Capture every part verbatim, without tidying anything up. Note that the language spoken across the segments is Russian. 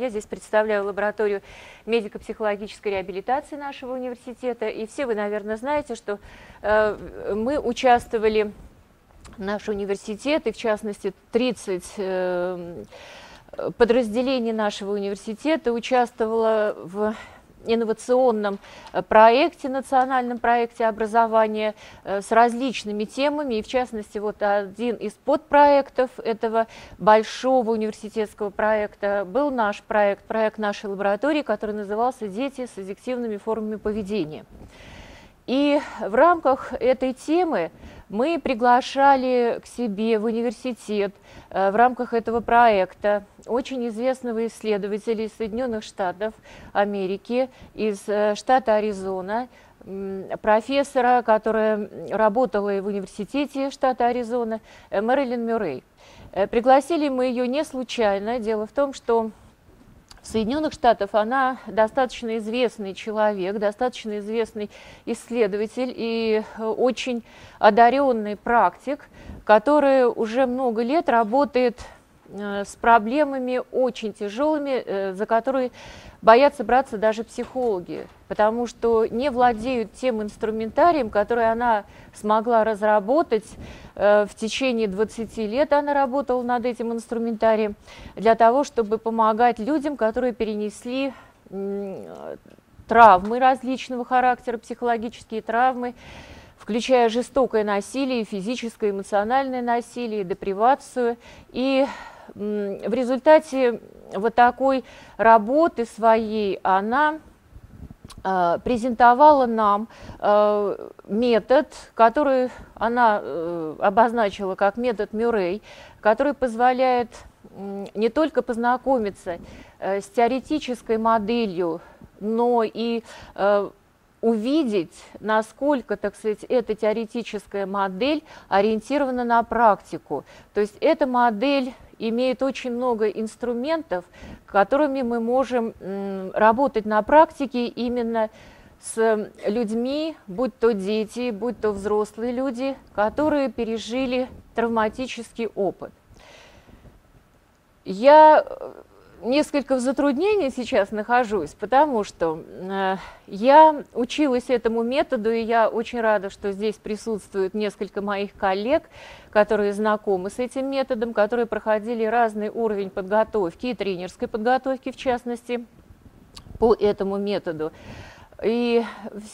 Я здесь представляю лабораторию медико-психологической реабилитации нашего университета. И все вы, наверное, знаете, что э, мы участвовали, наш университет, и в частности тридцать э, подразделений нашего университета участвовало в инновационном проекте, национальном проекте образования с различными темами, и в частности вот один из подпроектов этого большого университетского проекта был наш проект, проект нашей лаборатории, который назывался «Дети с аддиктивными формами поведения». И в рамках этой темы мы приглашали к себе в университет в рамках этого проекта очень известного исследователя из Соединенных Штатов Америки, из штата Аризона, профессора, которая работала и в университете штата Аризона, Мэрилин Мюррей. Пригласили мы ее не случайно. Дело в том, что в Соединенных Штатах она достаточно известный человек, достаточно известный исследователь и очень одаренный практик, который уже много лет работает с проблемами очень тяжелыми, за которые боятся браться даже психологи, потому что не владеют тем инструментарием, который она смогла разработать. В течение двадцати лет она работала над этим инструментарием для того, чтобы помогать людям, которые перенесли травмы различного характера, психологические травмы, включая жестокое насилие, физическое, эмоциональное насилие, депривацию. И в результате вот такой работы своей она э, презентовала нам э, метод, который она э, обозначила как метод Мюррей, который позволяет э, не только познакомиться э, с теоретической моделью, но и э, увидеть, насколько, так сказать, эта теоретическая модель ориентирована на практику. То есть эта модель имеет очень много инструментов, которыми мы можем работать на практике именно с людьми, будь то дети, будь то взрослые люди, которые пережили травматический опыт. Я несколько в затруднении сейчас нахожусь, потому что э, я училась этому методу, и я очень рада, что здесь присутствуют несколько моих коллег, которые знакомы с этим методом, которые проходили разный уровень подготовки, и тренерской подготовки, в частности, по этому методу. И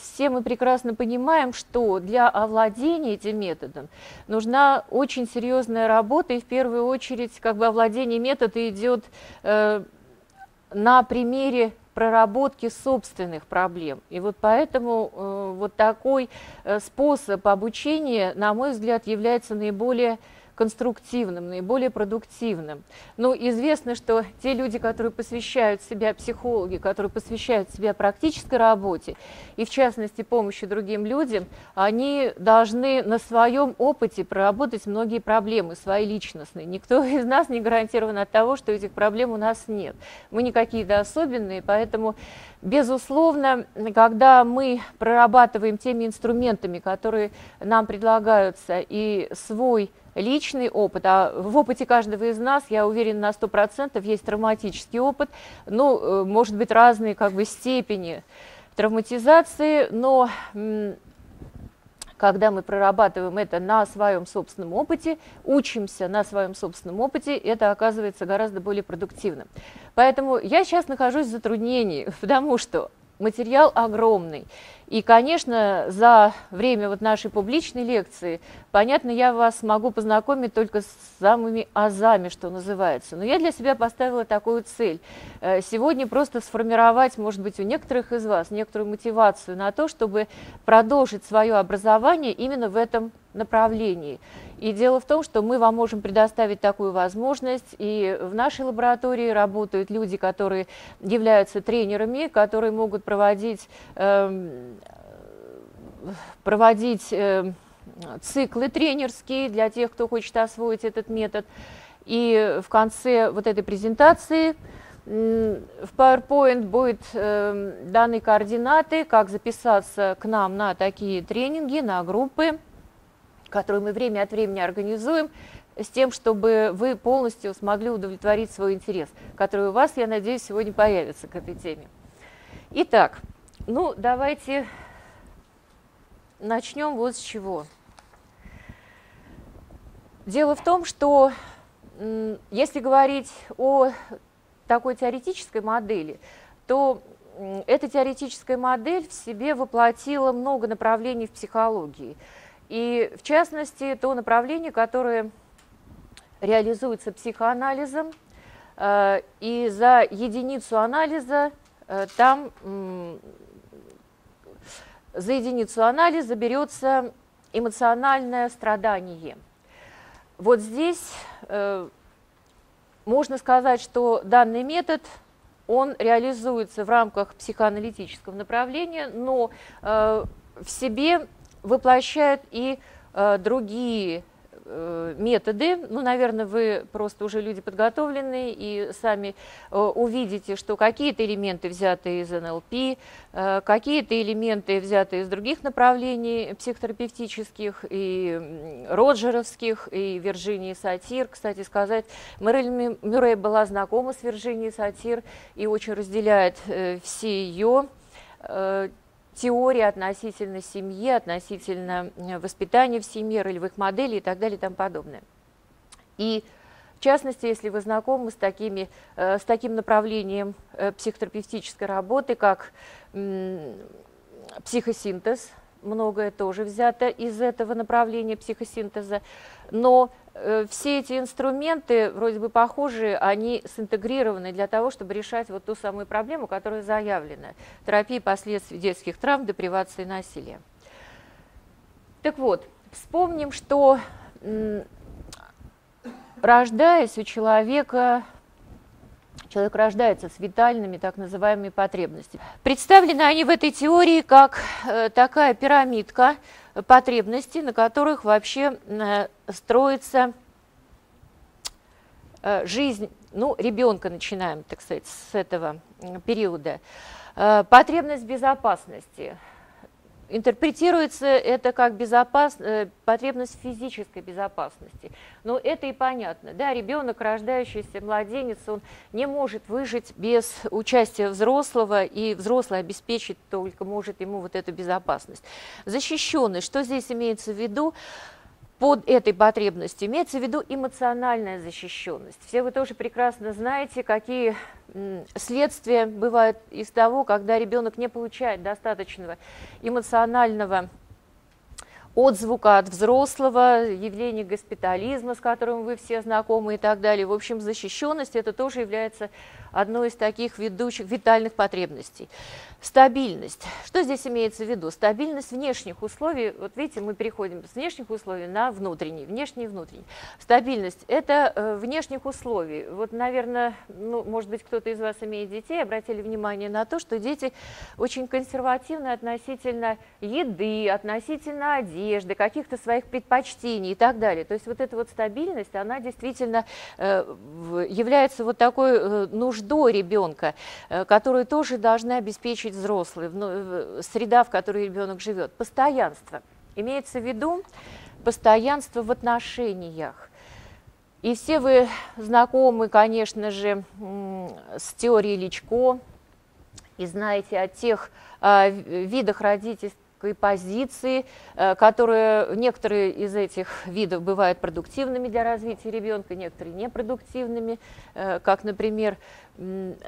все мы прекрасно понимаем, что для овладения этим методом нужна очень серьезная работа, и в первую очередь как бы овладение метода идет э, на примере проработки собственных проблем. И вот поэтому э, вот такой э, способ обучения, на мой взгляд, является наиболее конструктивным, наиболее продуктивным. Но известно, что те люди, которые посвящают себя, психологи, которые посвящают себя практической работе, и в частности помощи другим людям, они должны на своем опыте проработать многие проблемы, свои личностные. Никто из нас не гарантирован от того, что этих проблем у нас нет. Мы не какие-то особенные, поэтому, безусловно, когда мы прорабатываем теми инструментами, которые нам предлагаются, и свой личный опыт, а в опыте каждого из нас, я уверена, на сто процентов есть травматический опыт, ну, может быть, разные как бы степени травматизации, но когда мы прорабатываем это на своем собственном опыте, учимся на своем собственном опыте, это оказывается гораздо более продуктивным. Поэтому я сейчас нахожусь в затруднении, потому что материал огромный. И, конечно, за время вот нашей публичной лекции, понятно, я вас могу познакомить только с самыми азами, что называется. Но я для себя поставила такую цель. Сегодня просто сформировать, может быть, у некоторых из вас некоторую мотивацию на то, чтобы продолжить свое образование именно в этом направлении. И дело в том, что мы вам можем предоставить такую возможность, и в нашей лаборатории работают люди, которые являются тренерами, которые могут проводить э, проводить э, циклы тренерские для тех, кто хочет освоить этот метод. И в конце вот этой презентации в PowerPoint будут э, даны координаты, как записаться к нам на такие тренинги, на группы, которые мы время от времени организуем, с тем, чтобы вы полностью смогли удовлетворить свой интерес, который у вас, я надеюсь, сегодня появится к этой теме. Итак, ну давайте начнем вот с чего. Дело в том, что если говорить о такой теоретической модели, то эта теоретическая модель в себе воплотила много направлений в психологии. И в частности, то направление, которое реализуется психоанализом, и за единицу анализа там за единицу анализа берется эмоциональное страдание. Вот здесь можно сказать, что данный метод он реализуется в рамках психоаналитического направления, но в себе воплощает и другие методы. Ну, наверное, вы просто уже люди подготовленные и сами увидите, что какие-то элементы взяты из эн эл пэ, какие-то элементы взяты из других направлений психотерапевтических, и роджеровских, и Вирджинии Сатир. Кстати сказать, Мэрилин Мюррей была знакома с Вирджинией Сатир и очень разделяет все ее теории относительно семьи, относительно воспитания в семье, ролевых моделей и так далее и тому подобное. И в частности, если вы знакомы с, такими, с таким направлением психотерапевтической работы, как психосинтез, многое тоже взято из этого направления психосинтеза, но все эти инструменты, вроде бы похожие, они синтегрированы для того, чтобы решать вот ту самую проблему, которая заявлена. Терапия последствий детских травм, депривации, насилия. Так вот, вспомним, что рождаясь у человека, человек рождается с витальными так называемыми потребностями. Представлены они в этой теории как такая пирамидка потребностей, на которых вообще строится жизнь, ну, ребенка, начинаем, так сказать, с этого периода. Потребность безопасности. Интерпретируется это как безопас... потребность физической безопасности. Но это и понятно. Да? Ребенок, рождающийся младенец, он не может выжить без участия взрослого, и взрослый обеспечить только может ему вот эту безопасность. Защищенность. Что здесь имеется в виду? Под этой потребностью имеется в виду эмоциональная защищенность. Все вы тоже прекрасно знаете, какие следствия бывают из того, когда ребенок не получает достаточного эмоционального отзвука от взрослого, явление госпитализма, с которым вы все знакомы и так далее. В общем, защищенность это тоже является одной из таких ведущих витальных потребностей. Стабильность. Что здесь имеется в виду? Стабильность внешних условий. Вот видите, мы переходим с внешних условий на внутренние. Внешние и внутренние. Стабильность – это внешних условий. Вот, наверное, ну, может быть, кто-то из вас имеет детей, обратили внимание на то, что дети очень консервативны относительно еды, относительно одежды, каких-то своих предпочтений и так далее. То есть вот эта вот стабильность, она действительно является вот такой нуждой до ребенка, которую тоже должны обеспечить взрослые, среда, в которой ребенок живет. Постоянство. Имеется в виду постоянство в отношениях. И все вы знакомы, конечно же, с теорией Личко и знаете о тех о видах родительства, позиции, которые некоторые из этих видов бывают продуктивными для развития ребенка, некоторые непродуктивными, как, например,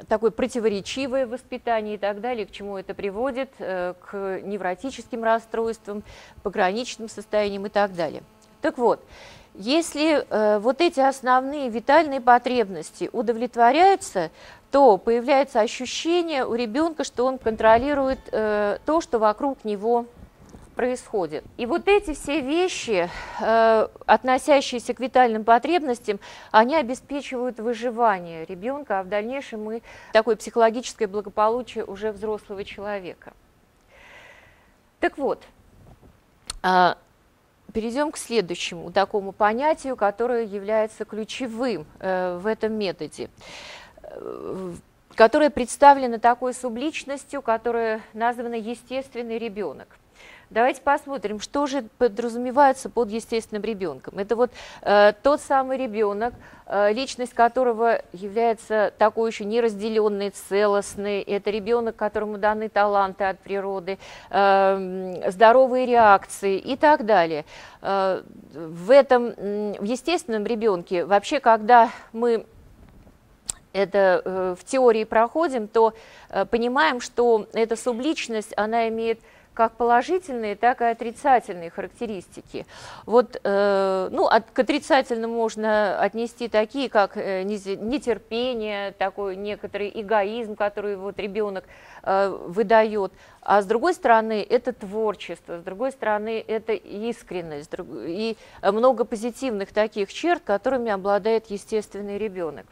такое противоречивое воспитание и так далее, к чему это приводит, к невротическим расстройствам, пограничным состояниям и так далее. Так вот, если вот эти основные витальные потребности удовлетворяются, то появляется ощущение у ребенка, что он контролирует э, то, что вокруг него происходит. И вот эти все вещи, э, относящиеся к витальным потребностям, они обеспечивают выживание ребенка, а в дальнейшем и такое психологическое благополучие уже взрослого человека. Так вот, э, перейдем к следующему такому понятию, которое является ключевым э, в этом методе, которая представлена такой субличностью, которая названа естественный ребенок. Давайте посмотрим, что же подразумевается под естественным ребенком. Это вот э, тот самый ребенок, э, личность которого является такой еще неразделенной, целостной. Это ребенок, которому даны таланты от природы, э, здоровые реакции и так далее. Э, в этом, в естественном ребенке вообще, когда мы это э, в теории проходим, то э, понимаем, что эта субличность, она имеет как положительные, так и отрицательные характеристики. Вот, э, ну, от, к отрицательным можно отнести такие, как э, нетерпение, такой некоторый эгоизм, который вот ребенок э, выдает. А с другой стороны, это творчество, с другой стороны, это искренность и много позитивных таких черт, которыми обладает естественный ребенок.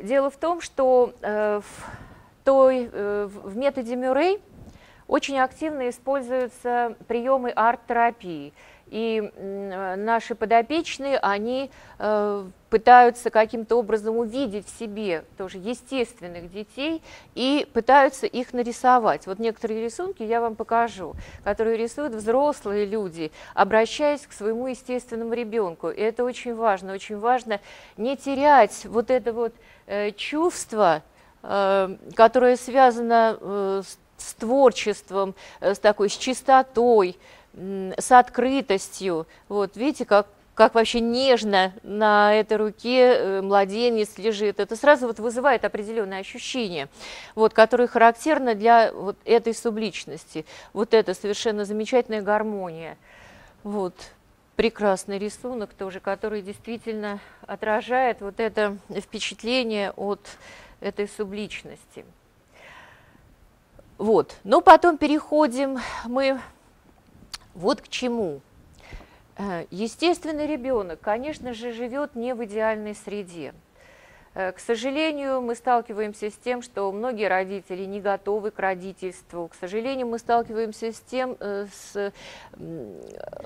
Дело в том, что э, в, той, э, в методе Мюррей очень активно используются приемы арт-терапии, и наши подопечные, они э, пытаются каким-то образом увидеть в себе тоже естественных детей и пытаются их нарисовать. Вот некоторые рисунки я вам покажу, которые рисуют взрослые люди, обращаясь к своему естественному ребенку. И это очень важно, очень важно не терять вот это вот э, чувство, э, которое связано э, с с творчеством, с такой, с чистотой, с открытостью. Вот видите, как, как вообще нежно на этой руке младенец лежит. Это сразу вот вызывает определенное ощущение, вот, которое характерно для вот этой субличности. Вот это совершенно замечательная гармония. Вот прекрасный рисунок тоже, который действительно отражает вот это впечатление от этой субличности. Вот. Но потом переходим мы вот к чему. Естественный ребенок, конечно же, живет не в идеальной среде. К сожалению, мы сталкиваемся с тем, что многие родители не готовы к родительству. К сожалению, мы сталкиваемся с тем, с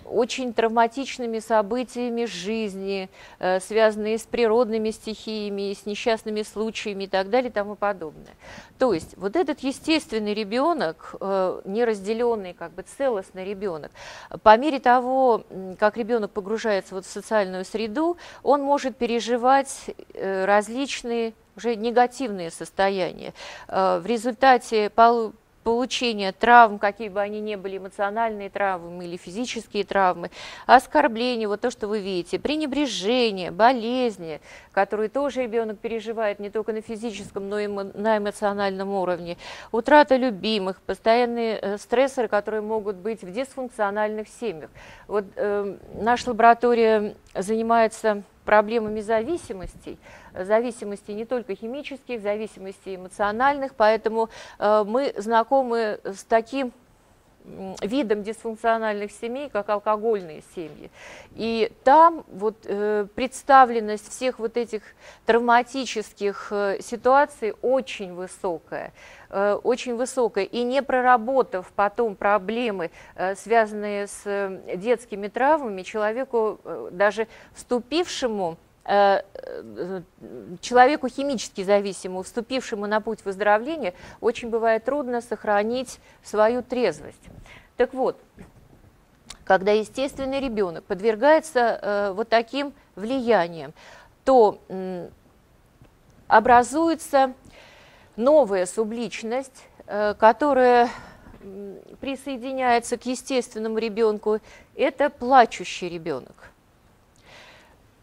очень травматичными событиями жизни, связанные с природными стихиями, с несчастными случаями и так далее и тому подобное. То есть вот этот естественный ребенок, неразделенный, как бы целостный ребенок, по мере того, как ребенок погружается вот в социальную среду, он может переживать различные различные уже негативные состояния. В результате получения травм, какие бы они ни были, эмоциональные травмы или физические травмы, оскорбления, вот то, что вы видите, пренебрежение, болезни, которые тоже ребенок переживает не только на физическом, но и на эмоциональном уровне, утрата любимых, постоянные стрессоры, которые могут быть в дисфункциональных семьях. Вот э, наша лаборатория занимается проблемами зависимостей, зависимости не только химических, зависимости эмоциональных, поэтому э, мы знакомы с таким видом дисфункциональных семей, как алкогольные семьи. И там вот э, представленность всех вот этих травматических э, ситуаций очень высокая, э, очень высокая. И не проработав потом проблемы, э, связанные с э, детскими травмами, человеку, э, даже вступившему, человеку химически зависимому, вступившему на путь выздоровления, очень бывает трудно сохранить свою трезвость. Так вот, когда естественный ребенок подвергается вот таким влияниям, то образуется новая субличность, которая присоединяется к естественному ребенку. Это плачущий ребенок.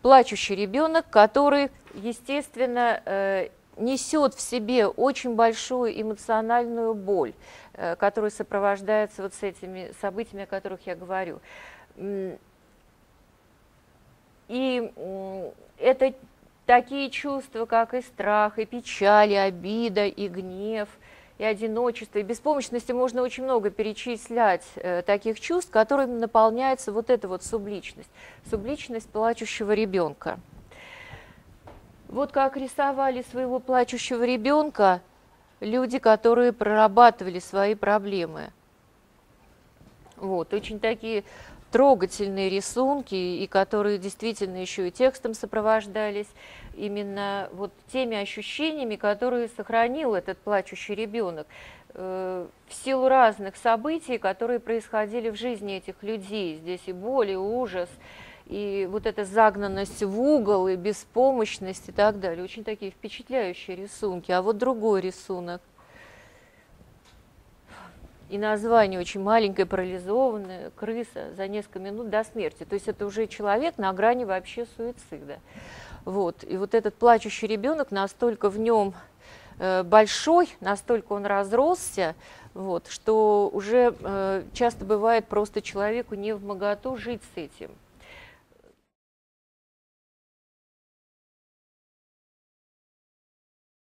Плачущий ребенок, который, естественно, несет в себе очень большую эмоциональную боль, которая сопровождается вот с этими событиями, о которых я говорю. И это такие чувства, как и страх, и печаль, и обида, и гнев, и одиночество, и беспомощности. Можно очень много перечислять э, таких чувств, которыми наполняется вот эта вот субличность, субличность плачущего ребенка. Вот как рисовали своего плачущего ребенка люди, которые прорабатывали свои проблемы. Вот, очень такие трогательные рисунки, и которые действительно еще и текстом сопровождались, именно вот теми ощущениями, которые сохранил этот плачущий ребенок. в силу разных событий, которые происходили в жизни этих людей. Здесь и боль, и ужас, и вот эта загнанность в угол, и беспомощность, и так далее. Очень такие впечатляющие рисунки. А вот другой рисунок. И название очень маленькое, парализованное, крыса за несколько минут до смерти. То есть это уже человек на грани вообще суицида. Вот. И вот этот плачущий ребенок, настолько в нем большой, настолько он разросся, вот, что уже часто бывает просто человеку не вмоготу жить с этим.